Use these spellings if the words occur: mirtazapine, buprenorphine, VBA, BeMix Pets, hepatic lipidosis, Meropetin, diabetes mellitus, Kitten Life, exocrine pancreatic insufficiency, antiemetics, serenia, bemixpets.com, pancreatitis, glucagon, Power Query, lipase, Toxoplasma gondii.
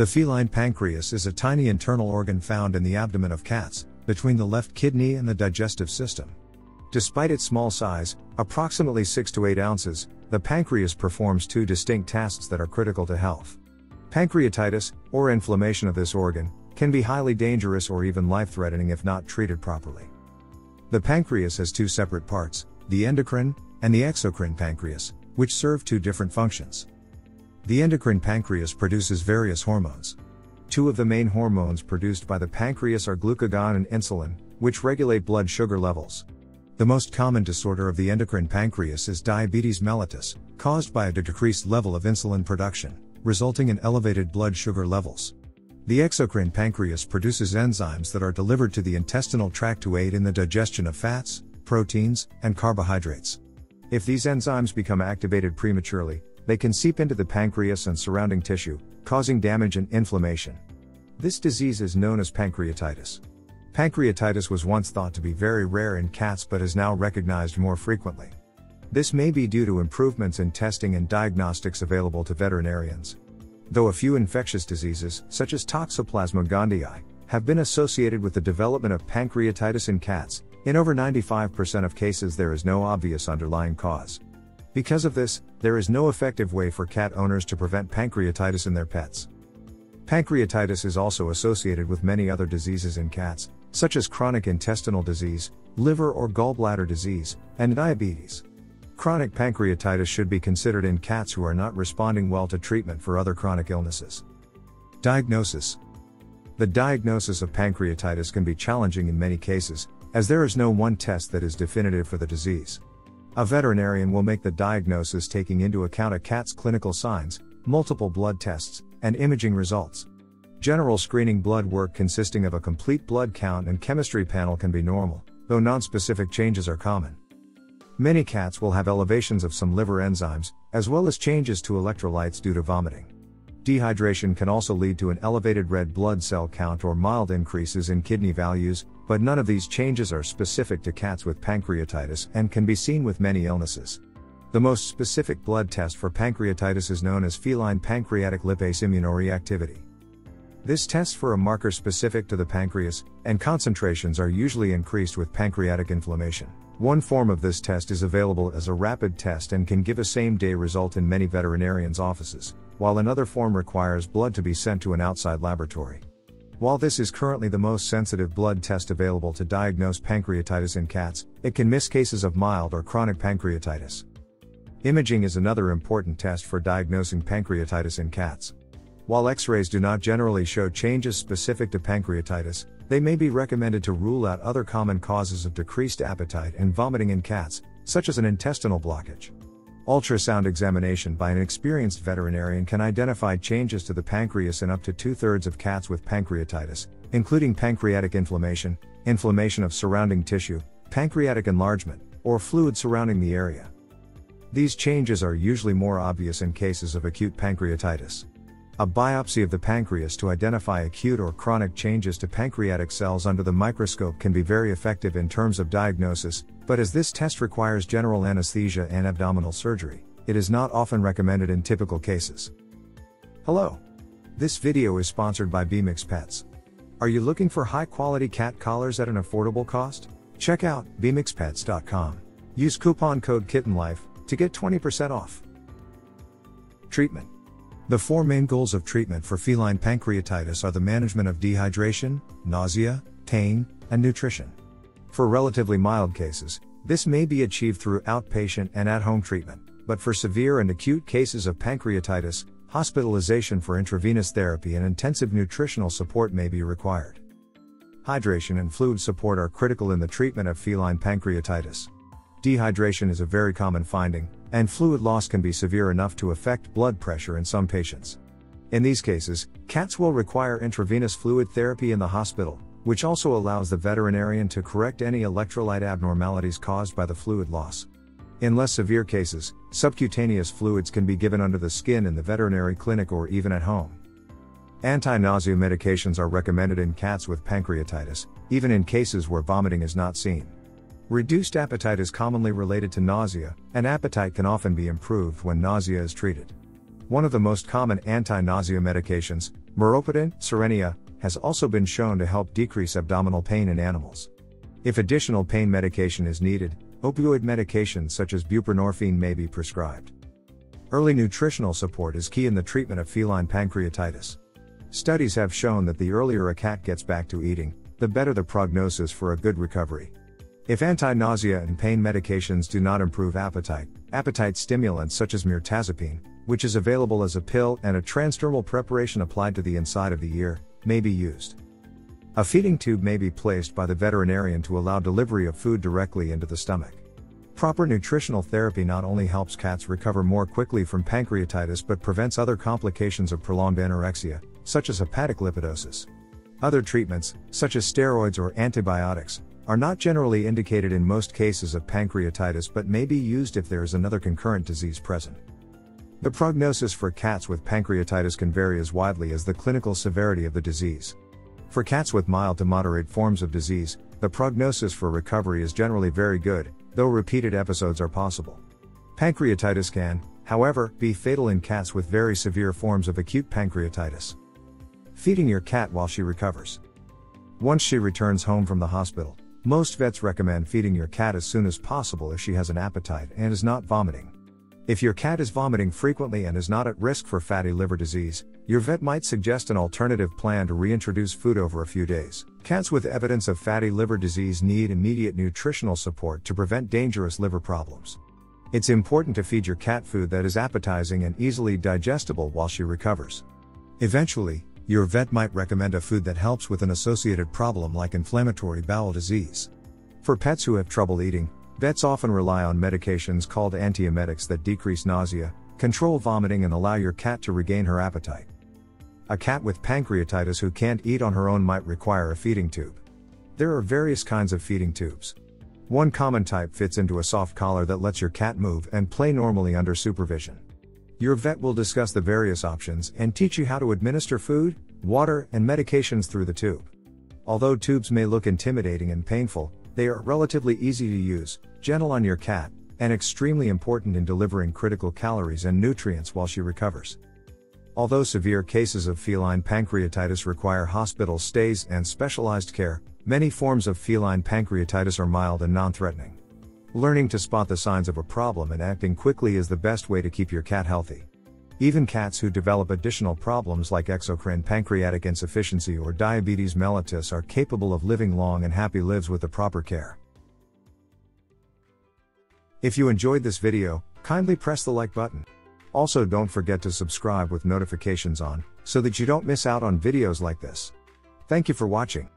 The feline pancreas is a tiny internal organ found in the abdomen of cats, between the left kidney and the digestive system. Despite its small size, approximately 6 to 8 ounces, the pancreas performs two distinct tasks that are critical to health. Pancreatitis, or inflammation of this organ, can be highly dangerous or even life-threatening if not treated properly. The pancreas has two separate parts, the endocrine and the exocrine pancreas, which serve two different functions. The endocrine pancreas produces various hormones. Two of the main hormones produced by the pancreas are glucagon and insulin, which regulate blood sugar levels. The most common disorder of the endocrine pancreas is diabetes mellitus, caused by a decreased level of insulin production, resulting in elevated blood sugar levels. The exocrine pancreas produces enzymes that are delivered to the intestinal tract to aid in the digestion of fats, proteins, and carbohydrates. If these enzymes become activated prematurely, they can seep into the pancreas and surrounding tissue, causing damage and inflammation. This disease is known as pancreatitis. Pancreatitis was once thought to be very rare in cats but is now recognized more frequently. This may be due to improvements in testing and diagnostics available to veterinarians. Though a few infectious diseases, such as Toxoplasma gondii, have been associated with the development of pancreatitis in cats, in over 95% of cases there is no obvious underlying cause. Because of this, there is no effective way for cat owners to prevent pancreatitis in their pets. Pancreatitis is also associated with many other diseases in cats, such as chronic intestinal disease, liver or gallbladder disease, and diabetes. Chronic pancreatitis should be considered in cats who are not responding well to treatment for other chronic illnesses. Diagnosis. The diagnosis of pancreatitis can be challenging in many cases, as there is no one test that is definitive for the disease. A veterinarian will make the diagnosis taking into account a cat's clinical signs, multiple blood tests, and imaging results. General screening blood work consisting of a complete blood count and chemistry panel can be normal, though nonspecific changes are common. Many cats will have elevations of some liver enzymes, as well as changes to electrolytes due to vomiting. Dehydration can also lead to an elevated red blood cell count or mild increases in kidney values, but none of these changes are specific to cats with pancreatitis and can be seen with many illnesses. The most specific blood test for pancreatitis is known as feline pancreatic lipase immunoreactivity. This tests for a marker specific to the pancreas, and concentrations are usually increased with pancreatic inflammation. One form of this test is available as a rapid test and can give a same-day result in many veterinarians' offices, while another form requires blood to be sent to an outside laboratory. While this is currently the most sensitive blood test available to diagnose pancreatitis in cats, it can miss cases of mild or chronic pancreatitis. Imaging is another important test for diagnosing pancreatitis in cats. While X-rays do not generally show changes specific to pancreatitis, they may be recommended to rule out other common causes of decreased appetite and vomiting in cats, such as an intestinal blockage. Ultrasound examination by an experienced veterinarian can identify changes to the pancreas in up to 2/3 of cats with pancreatitis, including pancreatic inflammation, inflammation of surrounding tissue, pancreatic enlargement, or fluid surrounding the area. These changes are usually more obvious in cases of acute pancreatitis. A biopsy of the pancreas to identify acute or chronic changes to pancreatic cells under the microscope can be very effective in terms of diagnosis, but as this test requires general anesthesia and abdominal surgery, it is not often recommended in typical cases. Hello! This video is sponsored by BeMix Pets. Are you looking for high-quality cat collars at an affordable cost? Check out bemixpets.com. Use coupon code KittenLife to get 20% off. Treatment. The four main goals of treatment for feline pancreatitis are the management of dehydration, nausea, pain, and nutrition. For relatively mild cases, this may be achieved through outpatient and at-home treatment, but for severe and acute cases of pancreatitis, hospitalization for intravenous therapy and intensive nutritional support may be required. Hydration and fluid support are critical in the treatment of feline pancreatitis. Dehydration is a very common finding, and fluid loss can be severe enough to affect blood pressure in some patients. In these cases, cats will require intravenous fluid therapy in the hospital, which also allows the veterinarian to correct any electrolyte abnormalities caused by the fluid loss. In less severe cases, subcutaneous fluids can be given under the skin in the veterinary clinic or even at home. Anti-nausea medications are recommended in cats with pancreatitis, even in cases where vomiting is not seen. Reduced appetite is commonly related to nausea, and appetite can often be improved when nausea is treated. One of the most common anti-nausea medications, Meropetin, Serenia, has also been shown to help decrease abdominal pain in animals. If additional pain medication is needed, opioid medications such as buprenorphine may be prescribed. Early nutritional support is key in the treatment of feline pancreatitis. Studies have shown that the earlier a cat gets back to eating, the better the prognosis for a good recovery. If anti-nausea and pain medications do not improve appetite, appetite stimulants such as mirtazapine, which is available as a pill and a transdermal preparation applied to the inside of the ear, may be used. A feeding tube may be placed by the veterinarian to allow delivery of food directly into the stomach. Proper nutritional therapy not only helps cats recover more quickly from pancreatitis but prevents other complications of prolonged anorexia, such as hepatic lipidosis. Other treatments, such as steroids or antibiotics, are not generally indicated in most cases of pancreatitis but may be used if there is another concurrent disease present. The prognosis for cats with pancreatitis can vary as widely as the clinical severity of the disease. For cats with mild to moderate forms of disease, the prognosis for recovery is generally very good, though repeated episodes are possible. Pancreatitis can, however, be fatal in cats with very severe forms of acute pancreatitis. Feeding your cat while she recovers. Once she returns home from the hospital, most vets recommend feeding your cat as soon as possible if she has an appetite and is not vomiting. If your cat is vomiting frequently and is not at risk for fatty liver disease, your vet might suggest an alternative plan to reintroduce food over a few days. Cats with evidence of fatty liver disease need immediate nutritional support to prevent dangerous liver problems. It's important to feed your cat food that is appetizing and easily digestible while she recovers. Eventually, your vet might recommend a food that helps with an associated problem like inflammatory bowel disease. For pets who have trouble eating, vets often rely on medications called antiemetics that decrease nausea, control vomiting and allow your cat to regain her appetite. A cat with pancreatitis who can't eat on her own might require a feeding tube. There are various kinds of feeding tubes. One common type fits into a soft collar that lets your cat move and play normally under supervision. Your vet will discuss the various options and teach you how to administer food, water, and medications through the tube. Although tubes may look intimidating and painful, they are relatively easy to use, gentle on your cat, and extremely important in delivering critical calories and nutrients while she recovers. Although severe cases of feline pancreatitis require hospital stays and specialized care, many forms of feline pancreatitis are mild and non-threatening. Learning to spot the signs of a problem and acting quickly is the best way to keep your cat healthy. Even cats who develop additional problems like exocrine pancreatic insufficiency or diabetes mellitus are capable of living long and happy lives with the proper care. If you enjoyed this video, kindly press the like button. Also, don't forget to subscribe with notifications on, so that you don't miss out on videos like this. Thank you for watching.